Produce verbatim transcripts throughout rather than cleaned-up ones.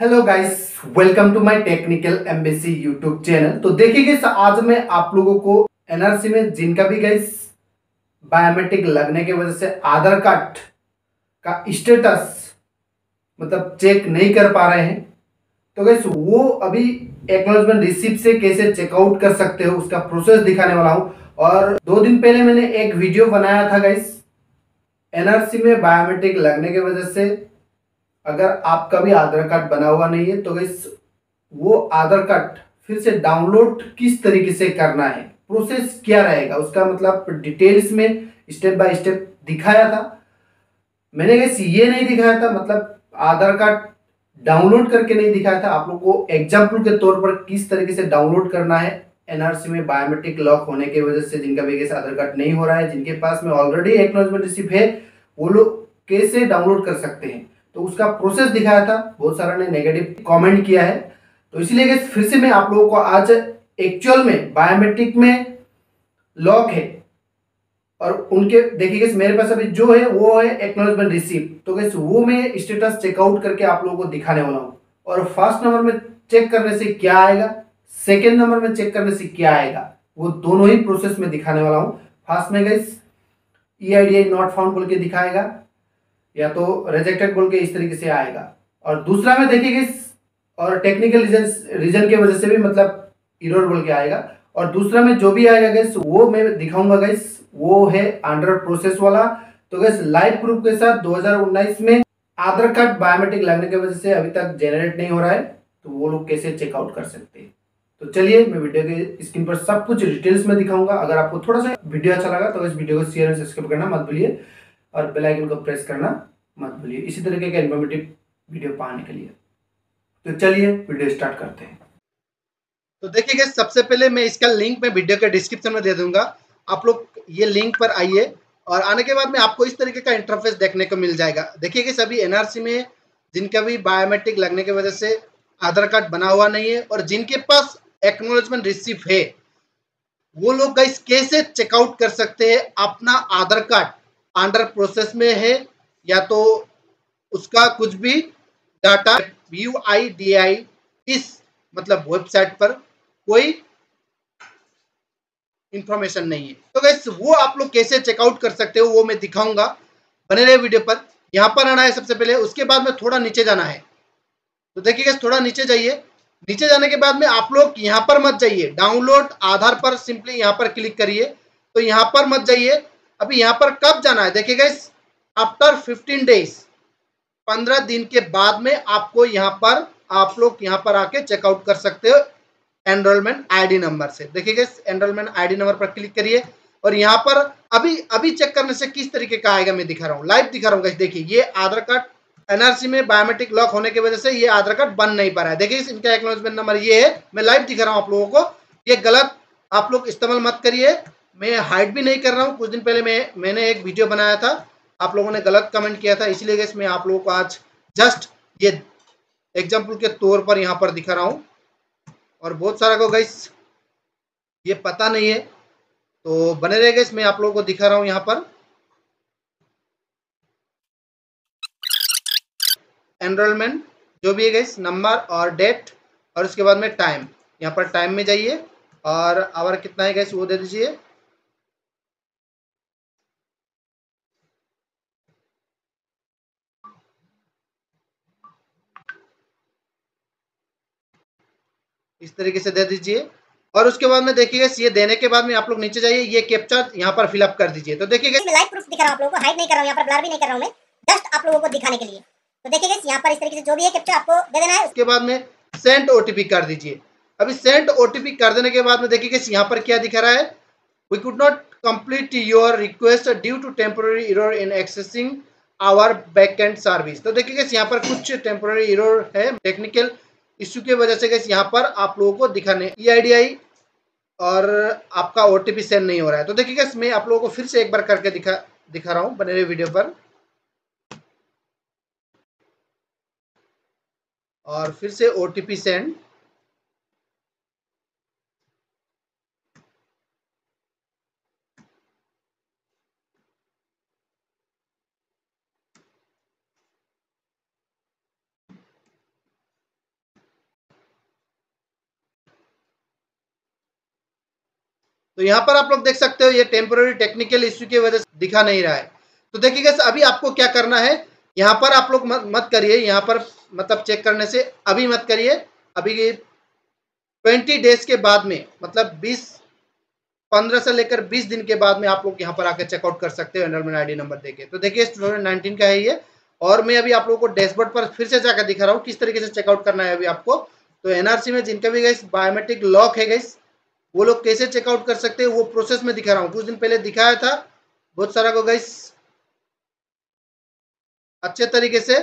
Hello guys, welcome to my technical MBC YouTube channel. तो देखिए guys, आज मैं आप लोगों को एनआरसी में जिनका भी गाइस बायोमेट्रिक लगने की वजह से आधार कार्ड का स्टेटस मतलब चेक नहीं कर पा रहे हैं, तो गाइस वो अभी एक्नॉलेजमेंट रिसीप्ट से कैसे चेकआउट कर सकते हो उसका प्रोसेस दिखाने वाला हूँ। और दो दिन पहले मैंने एक वीडियो बनाया था गाइस, एनआरसी में बायोमेट्रिक लगने की वजह से अगर आपका भी आधार कार्ड बना हुआ नहीं है तो गाइस वो आधार कार्ड फिर से डाउनलोड किस तरीके से करना है, प्रोसेस क्या रहेगा उसका, मतलब डिटेल्स में स्टेप बाय स्टेप दिखाया था मैंने। गाइस ये नहीं दिखाया था, मतलब आधार कार्ड डाउनलोड करके नहीं दिखाया था, आप लोग को एग्जाम्पल के तौर पर किस तरीके से डाउनलोड करना है। एनआरसी में बायोमेट्रिक लॉक होने की वजह से जिनका भी आधार कार्ड नहीं हो रहा है, जिनके पास में ऑलरेडी एक्नॉलेजमेंट रिसीप्ट है, वो लोग कैसे डाउनलोड कर सकते हैं, तो उसका प्रोसेस दिखाया था। बहुत सारा ने नेगेटिव कमेंट किया है, तो इसलिए गाइस फिर से मैं आप लोगों को आज एक्चुअल में बायोमेट्रिक में लॉक है और उनके देखिए गाइस, मेरे पास अभी जो है वो है एक्नॉलेजमेंट रिसीप्ट, तो गाइस वो मैं स्टेटस चेकआउट करके आप लोगों को दिखाने वाला हूँ। और फर्स्ट नंबर में चेक करने से क्या आएगा, सेकेंड नंबर में चेक करने से क्या आएगा, वो दोनों ही प्रोसेस में दिखाने वाला हूँ। फर्स्ट में गाइस यूआईडीआई नॉट फाउंड बोल के दिखाएगा या तो रिजेक्टेड बोल के इस तरीके से आएगा, और दूसरा में देखिए गाइस और टेक्निकल रीजन रीजन के वजह से भी मतलब एरर बोल के आएगा। और दूसरा में जो भी आएगा गाइस वो मैं दिखाऊंगा गाइस, वो है अंडर प्रोसेस वाला। तो गाइस लाइव प्रूफ के साथ दो हज़ार उन्नीस में आधार कार्ड बायोमेट्रिक लगने की वजह से अभी तक जेनरेट नहीं हो रहा है, तो वो लोग कैसे चेकआउट कर सकते हैं। तो चलिए मैं वीडियो के स्क्रीन पर सब कुछ डिटेल्स में दिखाऊंगा। अगर आपको थोड़ा सा वीडियो अच्छा लगा तो इस वीडियो को शेयर और सब्सक्राइब करना मत भूलिए और बेल आइकन को प्रेस करना मत भूलिए इसी तरीके के इन्फॉर्मेटिव वीडियो पाने के लिए। तो चलिए वीडियो स्टार्ट करते हैं। तो देखिए गाइस, सबसे पहले मैं इसका लिंक मैं वीडियो के डिस्क्रिप्शन में दे दूंगा, आप लोग ये लिंक पर आइए और आने के बाद में आपको इस तरीके का इंटरफेस देखने को मिल जाएगा। देखिए गाइस, अभी एनआरसी में जिनका भी बायोमेट्रिक लगने की वजह से आधार कार्ड बना हुआ नहीं है और जिनके पास एक्नॉलेजमेंट रिसीप्ट है, वो लोग गाइस कैसे चेकआउट कर सकते हैं अपना आधार कार्ड अंडर प्रोसेस में है या तो उसका कुछ भी data U I D A I मतलब वेबसाइट पर कोई इंफॉर्मेशन नहीं है, तो गाइस वो आप लोग कैसे चेकआउट कर सकते हो वो मैं दिखाऊंगा, बने रहे वीडियो पर। यहाँ पर आना है सबसे पहले, उसके बाद में थोड़ा नीचे जाना है। तो देखिए गाइस, थोड़ा नीचे जाइए, नीचे जाने के बाद में आप लोग यहाँ पर मत जाइए, डाउनलोड आधार पर सिंपली यहाँ पर क्लिक करिए, तो यहाँ पर मत जाइए। अभी यहाँ पर कब जाना है, देखिए गाइस आफ्टर फिफ्टीन डेज, पंद्रह दिन के बाद में आपको यहाँ पर आप लोग यहाँ पर आके चेकआउट कर सकते हो एनरोलमेंट आईडी नंबर से। देखिए गाइस, एनरोलमेंट आईडी नंबर पर क्लिक करिए और यहाँ पर अभी अभी चेक करने से किस तरीके का आएगा मैं दिखा रहा हूँ, लाइव दिखा रहा हूँ गाइस। देखिए ये आधार कार्ड एनआरसी में बायोमेट्रिक लॉक होने की वजह से ये आधार कार्ड बन नहीं पा रहा है। देखिए इनका एक्नॉलेजमेंट नंबर ये है, मैं लाइव दिखा रहा हूँ आप लोगों को, ये गलत आप लोग इस्तेमाल मत करिए, मैं हाइड भी नहीं कर रहा हूँ। कुछ दिन पहले मैं मैंने एक वीडियो बनाया था, आप लोगों ने गलत कमेंट किया था, इसलिए गाइस मैं आप लोगों को आज जस्ट ये एग्जाम्पल के तौर पर यहाँ पर दिखा रहा हूँ। और बहुत सारा को गाइस ये पता नहीं है, तो बने रहिए गाइस, मैं आप लोगों को दिखा रहा हूँ यहाँ पर एनरोलमेंट जो भी है गाइस, नंबर और डेट और उसके बाद में टाइम, यहाँ पर टाइम में जाइए और आवर कितना है गाइस वो दे दीजिए। इस तरीके से दे दीजिए और उसके बाद में देखिए ये देने के बाद में आप लोग नीचे जाइए, ये कैप्चा यहाँ पर फिलअप कर दीजिए। तो देखिए मैं लाइव प्रूफ दिखा रहा हूँ आप लोगों को, हाइड नहीं कर रहा हूँ, यहाँ पर ब्लर भी नहीं कर रहा हूँ मैं, जस्ट आप लोगों को दिखाने के लिए। तो देखिए यहाँ पर इस तरीके से जो भी है कैप्चा आपको दे देना है, उसके बाद में सेंट ओटीपी कर दीजिए। अभी सेंट ओटीपी कर देने के बाद में देखिए यहाँ पर क्या दिखा रहा है, we could not complete your request due to temporary error in accessing our backend service. तो देखिए यहाँ पर कुछ टेम्पोररी एरर है, टेक्निकल इश्यू के वजह से गाइस यहाँ पर आप लोगों को दिखाने यूआईडीआई और आपका ओटीपी सेंड नहीं हो रहा है। तो देखिए गाइस मैं आप लोगों को फिर से एक बार करके दिखा दिखा रहा हूँ, बने रहे वीडियो पर। और फिर से ओटीपी सेंड, तो यहाँ पर आप लोग देख सकते हो ये टेम्पोररी टेक्निकल इश्यू की वजह से दिखा नहीं रहा है। तो देखिएगा अभी आपको क्या करना है, यहाँ पर आप लोग मत करिए, यहाँ पर मतलब चेक करने से अभी मत करिए, अभी ट्वेंटी डेज के बाद में मतलब बीस पंद्रह से लेकर बीस दिन के बाद में आप लोग यहाँ पर आकर चेकआउट कर सकते हो एनरोलमेंट आईडी नंबर देके। तो देखिए दो हज़ार उन्नीस का है ये, और मैं अभी आप लोगों को डैशबोर्ड पर फिर से जाकर दिखा रहा हूँ किस तरीके से चेकआउट करना है अभी आपको। तो एनआरसी में जिनका भी गाइस बायोमेट्रिक लॉक है गाइस, वो लोग कैसे चेकआउट कर सकते हैं वो प्रोसेस में दिखा रहा हूँ। कुछ दिन पहले दिखाया था बहुत सारा को गाइस अच्छे तरीके से।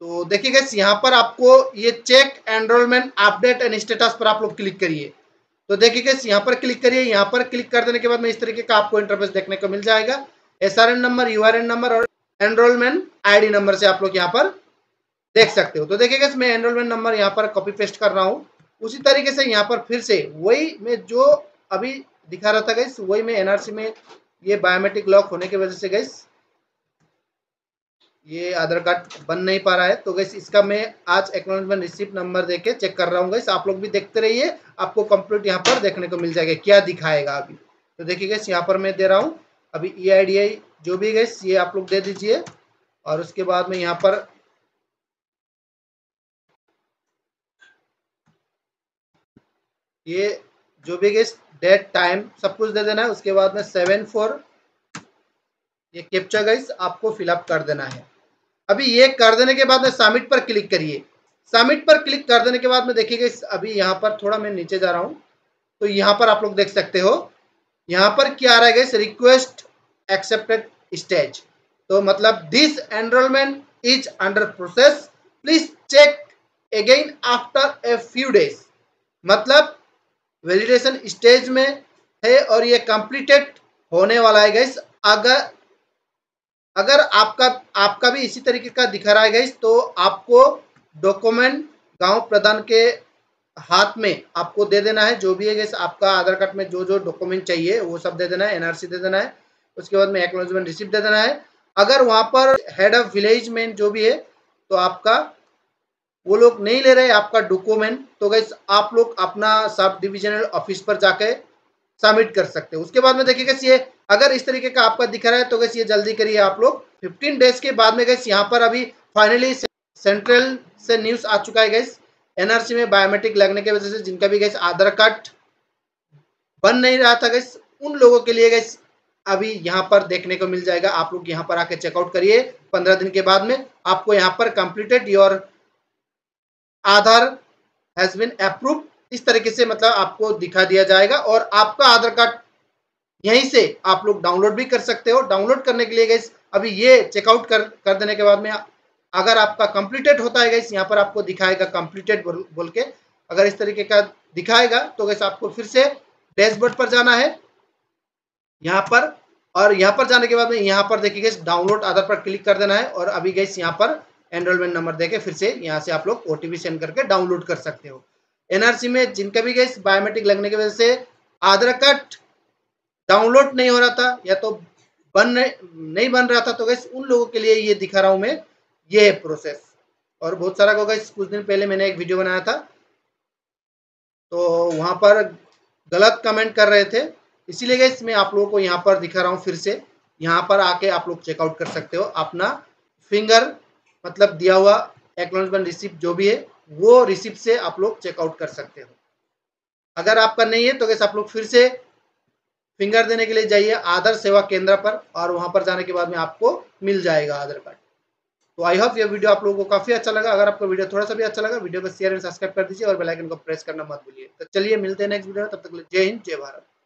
तो देखिए गाइस यहाँ पर आपको ये check enrolment update and status पर आप लोग क्लिक करिए। तो देखिए गाइस यहाँ पर क्लिक करिए, यहाँ पर क्लिक कर देने के बाद में इस तरीके का आपको इंटरफेस देखने को मिल जाएगा। एसआरएन नंबर, यूआरएन नंबर और एनरोलमेंट आईडी नंबर से आप लोग यहाँ पर देख सकते हो। तो देखिए गाइस मैं एनरोलमेंट नंबर यहाँ पर कॉपी पेस्ट कर रहा हूँ, उसी तरीके से यहाँ पर फिर से वही मैं जो अभी दिखा रहा था गाइस वही मैं एनआरसी में ये बायोमेट्रिक लॉक होने की वजह से गाइस ये आधार कार्ड बन नहीं पा रहा है। तो गाइस इसका मैं आज एक्नॉलेजमेंट रिसीप्ट नंबर देके चेक कर रहा हूँ गाइस, आप लोग भी देखते रहिए, आपको कंप्लीट यहाँ पर देखने को मिल जाएगा क्या दिखाएगा अभी। तो देखिए गाइस यहाँ पर मैं दे रहा हूँ अभी यूआईडीआई जो भी गाइस ये आप लोग दे दीजिए, और उसके बाद में यहाँ पर ये जो भी गाइस डेट टाइम सब कुछ दे देना है। उसके बाद में सेवन फोर ये कैप्चा गाइस आपको फिलअप कर देना है। अभी ये कर देने के बाद में सबमिट पर क्लिक करिए। सबमिट पर क्लिक कर देने के बाद में देखिए गाइस अभी यहाँ पर थोड़ा मैं नीचे जा रहा हूँ, तो यहाँ पर आप लोग देख सकते हो यहाँ पर क्या आ रहा है गाइस, रिक्वेस्ट एक्सेप्टेड स्टेज। तो मतलब this enrolment is under process, please check again after a few days. मतलब वेलिडेशन स्टेज में है और ये कंप्लीटेड होने वाला है गाइस। अगर अगर आपका आपका भी इसी तरीके का दिखा रहा है गाइस तो आपको डॉक्यूमेंट गांव प्रधान के हाथ में आपको दे देना है। जो भी है गाइस आपका आधार कार्ड में जो जो डॉक्यूमेंट चाहिए वो सब दे देना है, एनआरसी दे देना है, उसके बाद में एक्नॉलेजमेंट रिसीप्ट दे देना है। अगर वहां पर हेड ऑफ विलेज में जो भी है तो आपका वो लोग नहीं ले रहे आपका डॉक्यूमेंट, तो गाइस आप लोग अपना सब डिविजनल ऑफिस पर जाके सबमिट कर सकते हो। उसके बाद में देखिए गाइस ये अगर इस तरीके का आपका दिख रहा है तो गाइस ये जल्दी करिए आप लोग। पंद्रह डेज के बाद में गाइस यहाँ पर अभी फाइनली सेंट्रल से न्यूज आ चुका है गाइस, एनआरसी में बायोमेट्रिक लगने की वजह से जिनका भी गाइस आधार कार्ड बन नहीं रहा था गाइस उन लोगों के लिए गाइस अभी यहाँ पर देखने को मिल जाएगा। आप लोग यहाँ पर आके चेकआउट करिए, पंद्रह दिन के बाद में आपको यहाँ पर completed your Aadhaar has been approved इस तरीके से मतलब आपको दिखा दिया जाएगा। और आपका आधार कार्ड यहीं से आप लोग डाउनलोड भी कर सकते हो। डाउनलोड करने के लिए गाइस अभी ये चेकआउट कर कर देने के बाद में अगर आपका कंप्लीटेड होता है गाइस यहाँ पर आपको दिखाएगा कंप्लीटेड बोल के, अगर इस तरीके का दिखाएगा तो गाइस आपको फिर से डैशबोर्ड पर जाना है यहाँ पर, और यहाँ पर जाने के बाद में यहाँ पर देखिए गाइस डाउनलोड आधार पर क्लिक कर देना है। और अभी गाइस यहाँ पर एनरोलमेंट नंबर देके फिर से यहाँ से आप लोग ओटीपी सेंड करके डाउनलोड कर सकते हो। एनआरसी में जिनका भी गाइस बायोमेट्रिक लगने की वजह से आधार कार्ड डाउनलोड नहीं हो रहा था या तो बन नहीं बन रहा था तो गाइस उन लोगों के लिए ये दिखा रहा हूँ मैं, ये है प्रोसेस। और बहुत सारा को गाइस कुछ दिन पहले मैंने एक वीडियो बनाया था तो वहाँ पर गलत कमेंट कर रहे थे, इसीलिए गाइस मैं आप लोगों को यहाँ पर दिखा रहा हूँ फिर से। यहाँ पर आके आप लोग चेकआउट कर सकते हो, अपना फिंगर मतलब दिया हुआ एक्नॉलेजमेंट रिसिप्ट जो भी है वो रिसिप्ट से आप लोग चेकआउट कर सकते हो। अगर आपका नहीं है तो गाइस आप लोग फिर से फिंगर देने के लिए जाइए आधार सेवा केंद्र पर, और वहां पर जाने के बाद में आपको मिल जाएगा आधार कार्ड। तो आई होप ये वीडियो आप लोगों को काफी अच्छा लगा। अगर आपको वीडियो थोड़ा सा भी अच्छा लगा वीडियो को शेयर एंड सब्सक्राइब कर दीजिए और बेल आइकन को प्रेस करना मत भूलिए। तो चलिए मिलते हैं नेक्स्ट वीडियो में, तब तक के लिए जय हिंद जय भारत।